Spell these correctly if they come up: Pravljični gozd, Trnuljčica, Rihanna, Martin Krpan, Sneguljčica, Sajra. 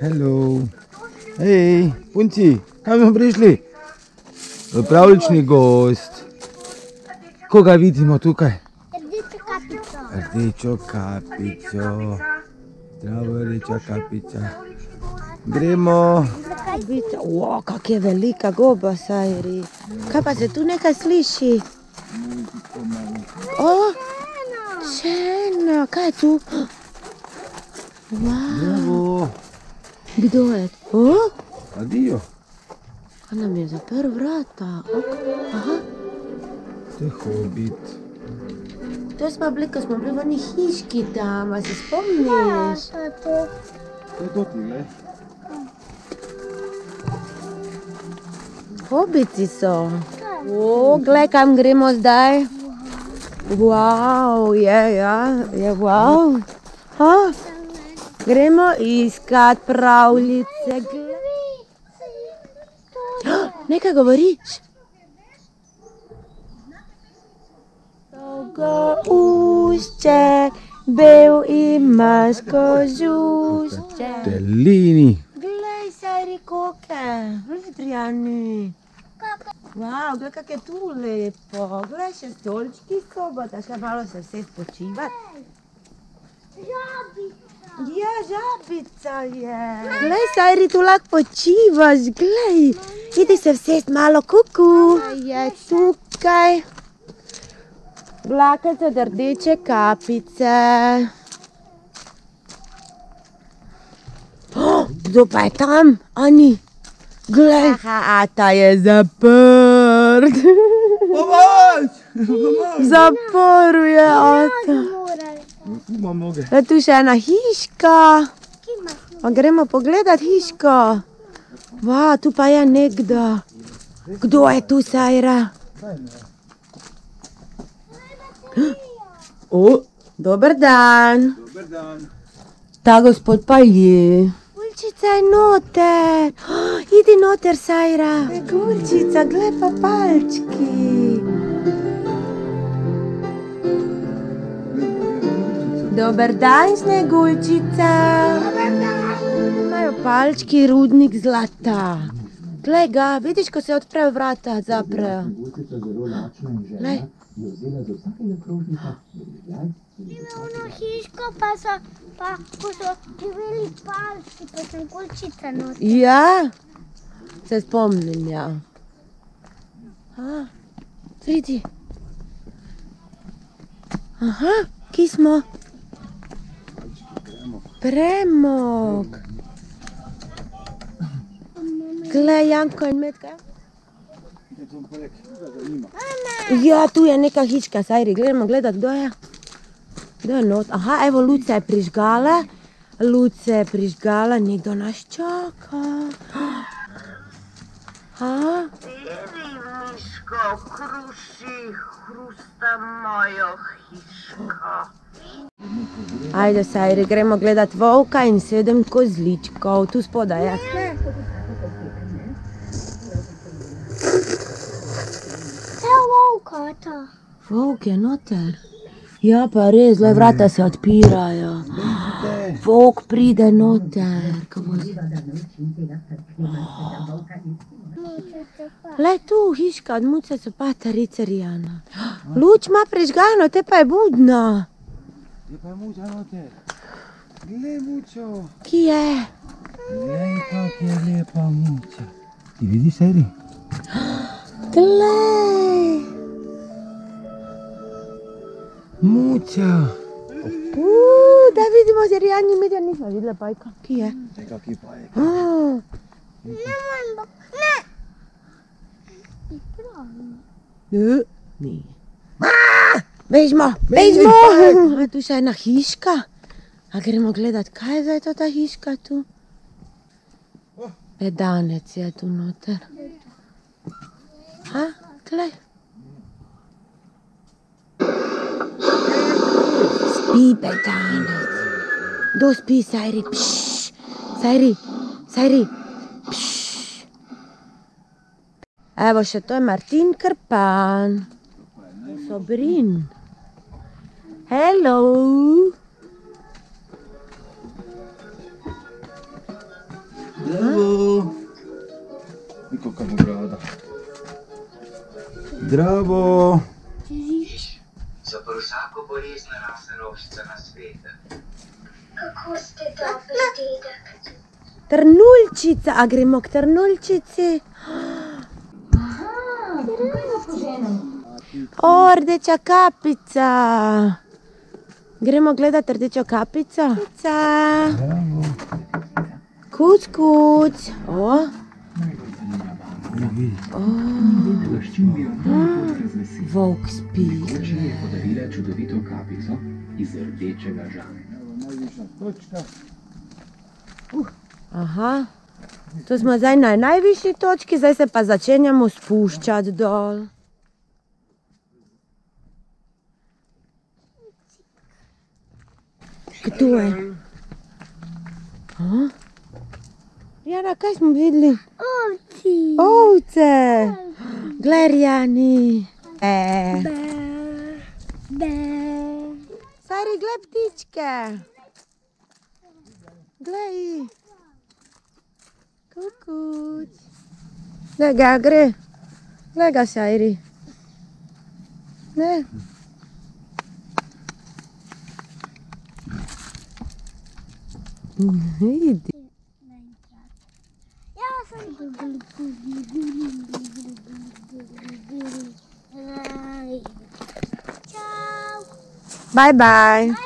Hello. Hej, punci, kam smo prišli? V pravljični gozd. Koga vidimo tukaj? Rdečo kapico. Zdravo, rdeča kapica. Gremo. O, kak je velika goba, Sajri. Kaj pa se tu nekaj sliši? O, čena, kaj je tu? Bravo. Kdo je? O? Adijo. A nam je zaprl vrata. Aha. To je hobit. To smo bili, ko smo bili v onih hiški tam, a se spomniš? Ja, to. To je dotni, ne? Hobiti so. O, glej, kam gremo zdaj. Wow, je wow. Ha? Gremo iskat pravljice. Nekaj govoriš? Dolgo ušče, bel imaš kožušče. Telini. Glej, Sajri, koke. Glej, Trijani. Wow, glej, kak je tu lepo. Glej, še stolčki sobota. Šla malo se vse spočivat. Ja, žabica je. Glej, Sajri, tu lahko počivaš, glej. Idi se vsest malo, kuku. Je tukaj. Vlaka so rdeče kapice. Kdo pa je tam? Ani. Glej. Aha, Ata je zaprt. Pomoč! Zaprl je Ata. Je tu še ena hiška. Pa gremo pogledat hiško. Va, tu pa je nekdo. Kdo je tu, Sajra? O, dober dan. Ta gospod pa je. Sneguljčica je noter. Idi noter, Sajra. Sneguljčica, glej pa palčki. Dober dan, Sneguljčica. Dober dan. Imajo palčki rudnik zlata. Glej ga, vidiš, ko se odprejo vrata, zaprejo. Glej. Ima ono hiško, pa ko so živeli palčki, pa Sneguljčica noter. Ja, se spomnim, ja. Pridi. Aha, ki smo? Premog. Glej, Janko in Metka. Ja, tu je neka hička, Sajri. Gledamo gledat, kdo je. Kdo je not? Aha, evo, Luca je prižgala. Luca je prižgala. Nekdo nas čaka. Ha? Jedi, miško, kruši, hrusta mojo hiško. Ajde, Sajri, gremo gledat volka in 7 kozličkov. Tu spoda je. To je volka, ta. Volk je noter. Ja, pa res, le vrata se odpirajo. Volk pride noter. Lej, tu hiška od Muce so pa tarice Rijana. Luč ima prižgano, te pa je budna. Je pa je Muča noter. Glej, Mučo. Ki je? Glej, kak je lepa Muča. Ti vidiš, Sajri? Glej. Muča. Da vidimo, že Rijani medja nismo videla pajka. Ki je? Glej, kak je pajka. Ne. Ne. Ne. Bežmo, bežmo! A tu še ena hiška. A gremo gledat, kaj je zdaj to ta hiška tu? Pedanec je tu noter. Ha, glej. Spi pedanec. Kdo spi, Sajri? Sajri, Sajri. Evo, še to je Martin Krpan. Sobrin. Hello. koliko bo vlada. Dravo! Za vsako bolezno rasenovšca na svete. Kako ste dobri dedek? Trnuljčica, a gremo k Trnuljčici? Aha, tukaj je poženem. Rdeča kapica. Gremo gledati rdečo kapico. Bravo. Kuc, kuc. O. Volk spi. Sneža je podarila čudovito kapico iz rdečega žamena. Aha, tu smo zdaj na najvišji točki, zdaj se pa začenjamo spuščati dol. Kdo je? Rijana, kaj smo videli? Ovci. Ovce. Glej, Rijani. Be. Be. Sari, glej ptičke. Glej. Kukuč. Glej ga, gre. Glej ga, Sari. Ne. Vidi. Bye bye.